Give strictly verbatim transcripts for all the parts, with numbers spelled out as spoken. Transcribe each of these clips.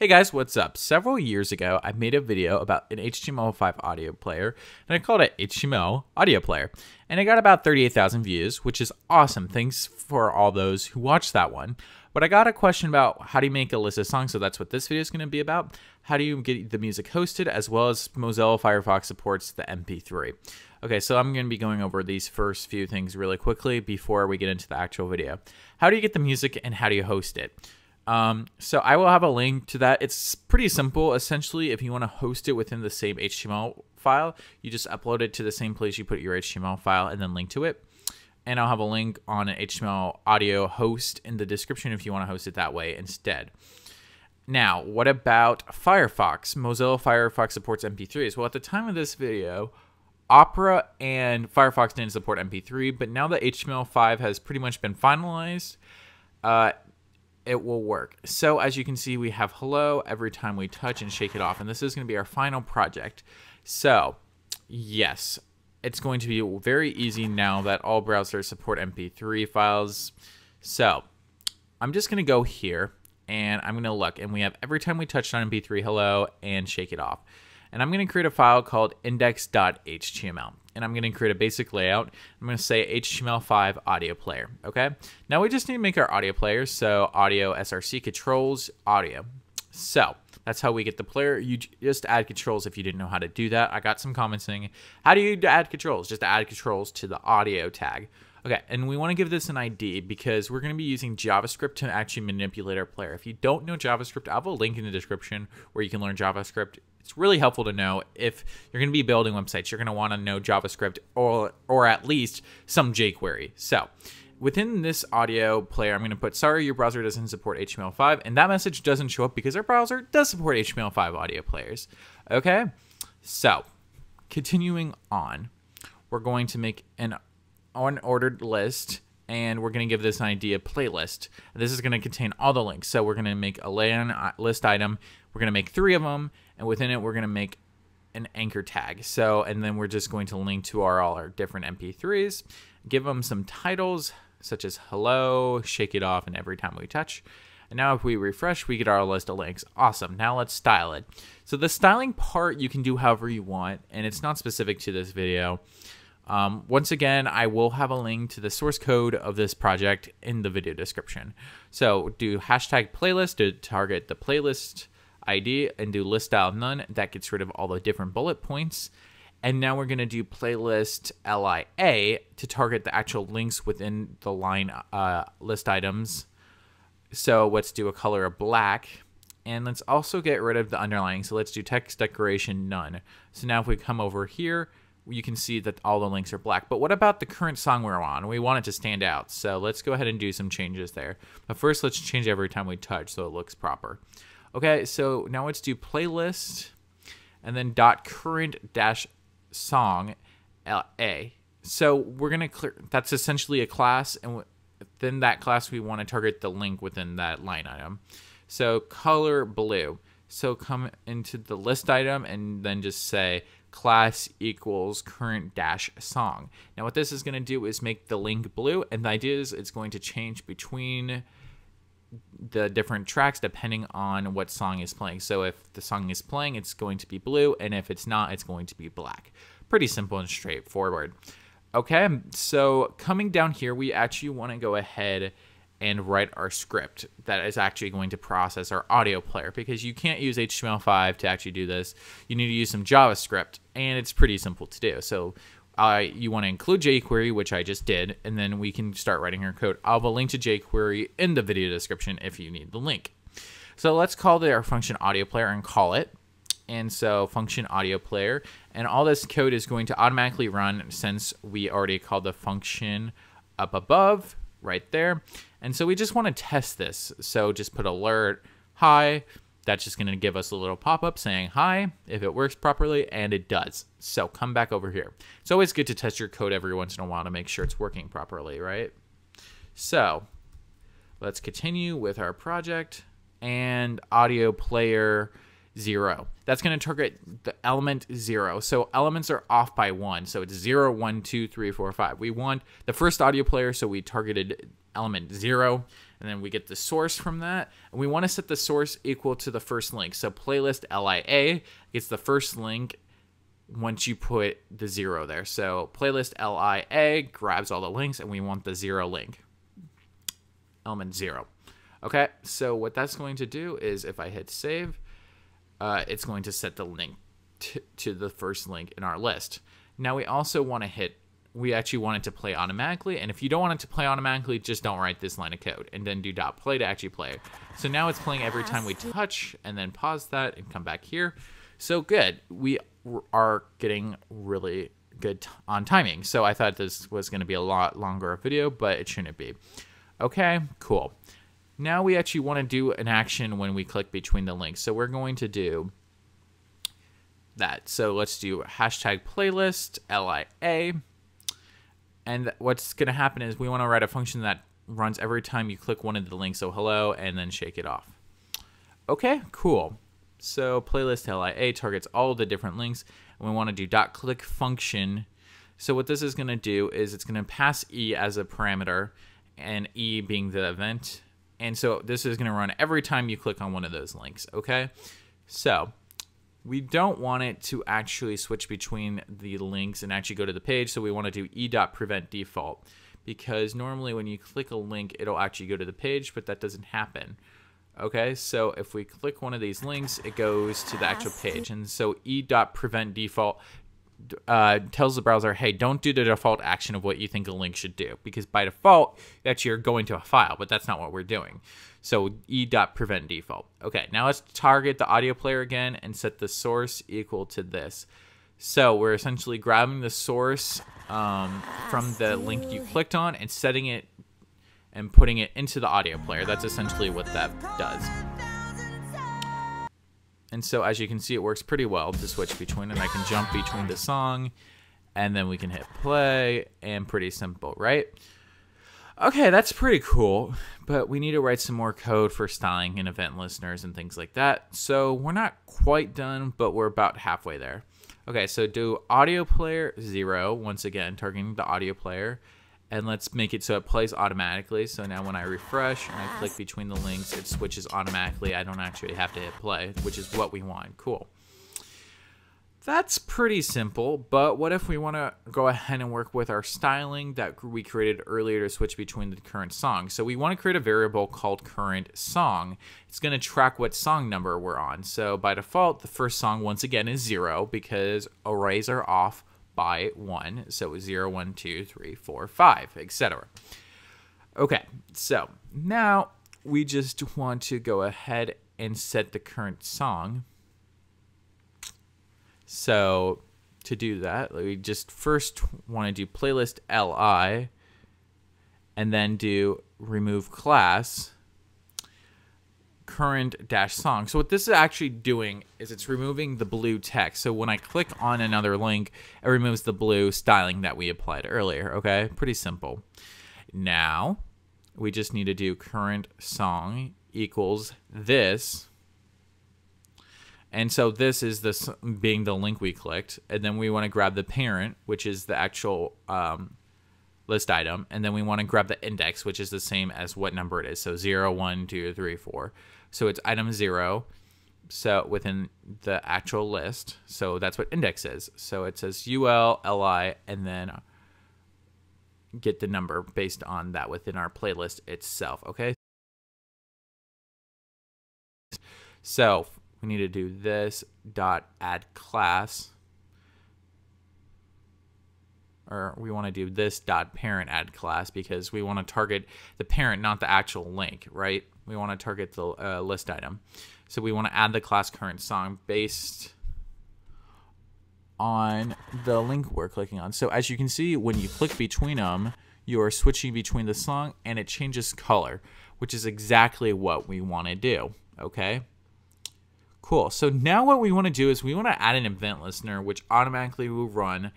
Hey guys, what's up? Several years ago, I made a video about an H T M L five audio player, and I called it H T M L Audio Player. And I got about thirty-eight thousand views, which is awesome. Thanks for all those who watched that one. But I got a question about how do you make a list of songs, so that's what this video is going to be about. How do you get the music hosted, as well as Mozilla Firefox supports the M P three. Okay, so I'm going to be going over these first few things really quickly before we get into the actual video. How do you get the music and how do you host it? Um, so I will have a link to that. It's pretty simple. Essentially, if you want to host it within the same H T M L file, you just upload it to the same place you put your H T M L file and then link to it. And I'll have a link on an H T M L audio host in the description if you want to host it that way instead. Now, what about Firefox? Mozilla Firefox supports M P threes. Well, at the time of this video, Opera and Firefox didn't support M P three, but now that H T M L five has pretty much been finalized, uh, it will work. So as you can see, we have hello every time we touch and shake it off. And this is going to be our final project. So yes, it's going to be very easy now that all browsers support M P three files. So I'm just going to go here and I'm going to look, and we have every time we touch on M P three, hello, and shake it off. And I'm going to create a file called index dot H T M L. And I'm going to create a basic layout. I'm going to say H T M L five audio player. Okay. Now we just need to make our audio player. So audio S R C controls audio. So that's how we get the player. You just add controls if you didn't know how to do that. I got some comments saying, how do you add controls? Just add controls to the audio tag. Okay. And we want to give this an I D because we're going to be using JavaScript to actually manipulate our player. If you don't know JavaScript, I have a link in the description where you can learn JavaScript. It's really helpful to know if you're going to be building websites, you're going to want to know JavaScript or or at least some jQuery. So within this audio player, I'm going to put, sorry, your browser doesn't support H T M L five. And that message doesn't show up because our browser does support H T M L five audio players. Okay, so continuing on, we're going to make an unordered list. And we're going to give this an I D of playlist. This is going to contain all the links. So we're going to make a list item. We're going to make three of them. And within it, we're going to make an anchor tag. So, and then we're just going to link to our, all our different M P threes. Give them some titles such as hello, shake it off, and every time we touch. And now if we refresh, we get our list of links. Awesome. Now let's style it. So the styling part you can do however you want. And it's not specific to this video. Um, once again, I will have a link to the source code of this project in the video description. So do hashtag playlist to target the playlist I D, and do list style none. That gets rid of all the different bullet points. And now we're going to do playlist L I A to target the actual links within the line uh, list items. So let's do a color of black. And let's also get rid of the underlying. So let's do text decoration none. So now if we come over here, you can see that all the links are black. But what about the current song we're on? We want it to stand out. So let's go ahead and do some changes there. But first, let's change every time we touch so it looks proper. Okay, so now let's do playlist and then dot current dash song L A. So we're going to clear, that's essentially a class. And within that class, we want to target the link within that line item. So color blue. So come into the list item and then just say class equals current dash song. Now what this is going to do is make the link blue, and the idea is it's going to change between the different tracks depending on what song is playing. So if the song is playing, it's going to be blue, and if it's not, it's going to be black. Pretty simple and straightforward. Okay, so coming down here, we actually want to go ahead and write our script that is actually going to process our audio player, because you can't use H T M L five to actually do this. You need to use some JavaScript, and it's pretty simple to do. So uh, you want to include jQuery, which I just did, and then we can start writing our code. I'll have a link to jQuery in the video description if you need the link. So let's call our function audio player and call it. And so function audio player, and all this code is going to automatically run since we already called the function up above right there. And so we just want to test this. So just put alert hi. That's just going to give us a little pop-up saying hi if it works properly, and it does. So come back over here. It's always good to test your code every once in a while to make sure it's working properly, right? So let's continue with our project and audio player zero. That's going to target the element zero. So elements are off by one. So it's zero, one, two, three, four, five. We want the first audio player, so we targeted element zero. and then we get the source from that, and we want to set the source equal to the first link. So playlist L I A gets the first link once you put the zero there. So playlist L I A grabs all the links, and we want the zero link, element zero. Okay, so what that's going to do is if I hit save, uh, it's going to set the link to, to the first link in our list. Now we also want to hit, we actually want it to play automatically, and if you don't want it to play automatically, just don't write this line of code, and then do dot play to actually play. So now it's playing every time we touch, and then pause that and come back here. So good, we are getting really good on timing. So I thought this was gonna be a lot longer video, but it shouldn't be. Okay, cool. Now we actually wanna do an action when we click between the links. So we're going to do that. So let's do hashtag playlist L I A. And what's going to happen is we want to write a function that runs every time you click one of the links. So hello, and then shake it off. Okay, cool. So playlist L I A targets all the different links, and we want to do dot click function. So what this is going to do is it's going to pass E as a parameter, and E being the event. And so this is going to run every time you click on one of those links. Okay, so we don't want it to actually switch between the links and actually go to the page, so we want to do e.prevent default, because normally when you click a link, it'll actually go to the page, but that doesn't happen. Okay, so if we click one of these links, it goes to the actual page, and so e.prevent default uh, tells the browser, hey, don't do the default action of what you think a link should do, because by default, that's you're going to a file, but that's not what we're doing. So e.prevent default. Okay, now let's target the audio player again and set the source equal to this. So we're essentially grabbing the source um, from the link you clicked on and setting it and putting it into the audio player. That's essentially what that does. And so as you can see, it works pretty well to switch between, and I can jump between the song, and then we can hit play, and pretty simple, right? Okay, that's pretty cool, but we need to write some more code for styling and event listeners and things like that. So we're not quite done, but we're about halfway there. Okay, so do audio player zero, once again, targeting the audio player, and let's make it so it plays automatically. So now when I refresh and I click between the links, it switches automatically. I don't actually have to hit play, which is what we want. Cool. That's pretty simple, but what if we want to go ahead and work with our styling that we created earlier to switch between the current song? So we want to create a variable called current song. It's going to track what song number we're on. So by default, the first song once again is zero, because arrays are off by one. So zero, one, two, three, four, five, et cetera. Okay, so now we just want to go ahead and set the current song. So to do that, we just first want to do playlist L I, and then do remove class current dash song. So what this is actually doing is it's removing the blue text. So when I click on another link, it removes the blue styling that we applied earlier. Okay, pretty simple. Now we just need to do current song equals this. And so this is this being the link we clicked, and then we want to grab the parent, which is the actual um, list item, and then we want to grab the index, which is the same as what number it is. So zero, one, two, three, four. So it's item zero, so within the actual list. So that's what index is. So it says U L, L I, and then get the number based on that within our playlist itself. Okay. So we need to do this dot add class, or we want to do this dot parent add class, because we want to target the parent, not the actual link, right? We want to target the uh, list item. So we want to add the class current song based on the link we're clicking on. So as you can see, when you click between them, you are switching between the song, and it changes color, which is exactly what we want to do. Okay. Cool, so now what we wanna do is we wanna add an event listener, which automatically will run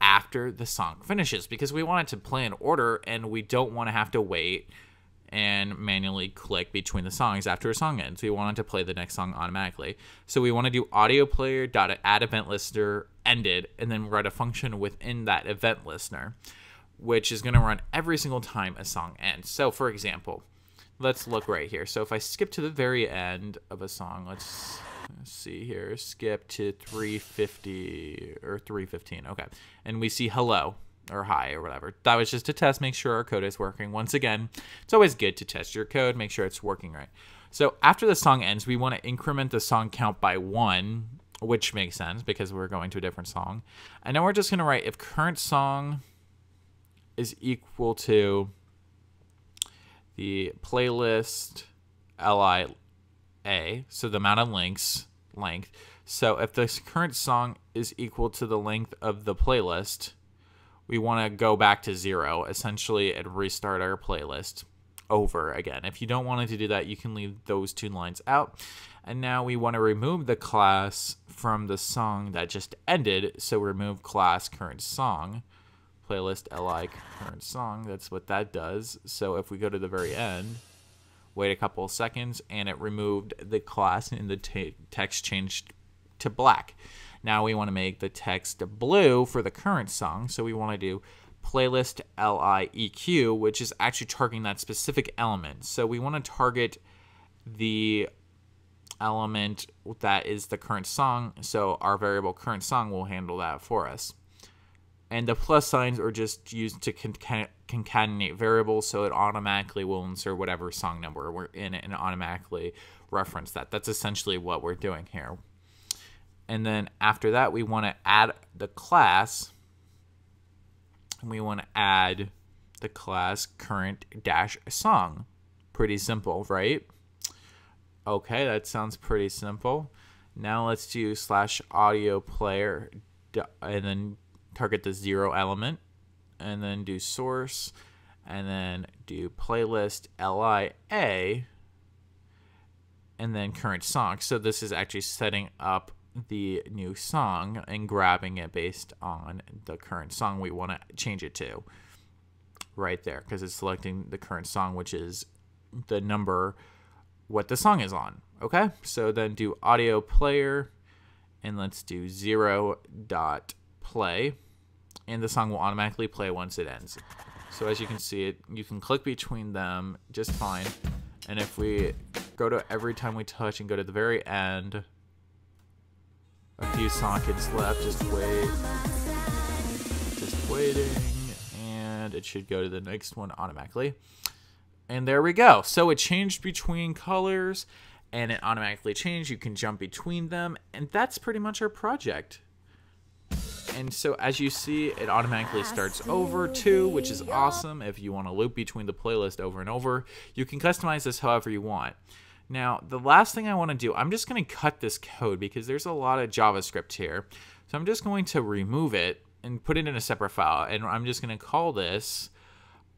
after the song finishes, because we want it to play in order, and we don't wanna have to wait and manually click between the songs after a song ends. We want it to play the next song automatically. So we wanna do audio player dot add event listener ended, and then write a function within that event listener, which is gonna run every single time a song ends. So for example, let's look right here. So if I skip to the very end of a song, let's, let's see here, skip to three fifty or three fifteen, okay. And we see hello or hi or whatever. That was just to test, make sure our code is working. Once again, it's always good to test your code, make sure it's working right. So after the song ends, we want to increment the song count by one, which makes sense because we're going to a different song. And now we're just going to write if current song is equal to the playlist L I A, so the amount of links, length. So if this current song is equal to the length of the playlist, we want to go back to zero, essentially, and restart our playlist over again. If you don't want it to do that, you can leave those two lines out. And now we want to remove the class from the song that just ended. So remove class current song, playlist L I current song. That's what that does. So if we go to the very end, wait a couple of seconds, and it removed the class and the t text changed to black. Now we want to make the text blue for the current song. So we want to do playlist L I E Q, which is actually targeting that specific element. So we want to target the element that is the current song. So our variable current song will handle that for us. And the plus signs are just used to concaten concatenate variables, so it automatically will insert whatever song number we're in and automatically reference that. That's essentially what we're doing here. And then after that, we want to add the class. We want to add the class current dash song. Pretty simple, right? Okay, that sounds pretty simple. Now let's do slash audio player and then target the zero element and then do source and then do playlist L I A and then current song. So this is actually setting up the new song and grabbing it based on the current song we want to change it to right there, because it's selecting the current song, which is the number what the song is on. Okay, so then do audio player and let's do zero dot play, and the song will automatically play once it ends. So as you can see, it you can click between them just fine. And if we go to every time we touch and go to the very end, a few sockets left, just wait, just waiting, and it should go to the next one automatically. And there we go. So it changed between colors, and it automatically changed. You can jump between them, and that's pretty much our project. And so as you see, it automatically starts over too, which is awesome. If you want to loop between the playlist over and over, you can customize this however you want. Now, the last thing I want to do, I'm just going to cut this code because there's a lot of JavaScript here. So I'm just going to remove it and put it in a separate file. And I'm just going to call this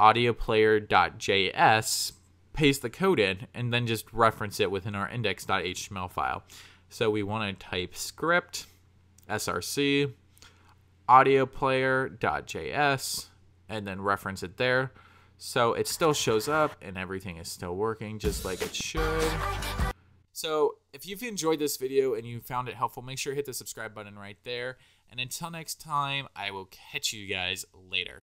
audio player dot J S, paste the code in, and then just reference it within our index dot H T M L file. So we want to type script, src, audio player dot J S, and then reference it there. So it still shows up and everything is still working just like it should. So if you've enjoyed this video and you found it helpful, make sure to hit the subscribe button right there. And until next time, I will catch you guys later.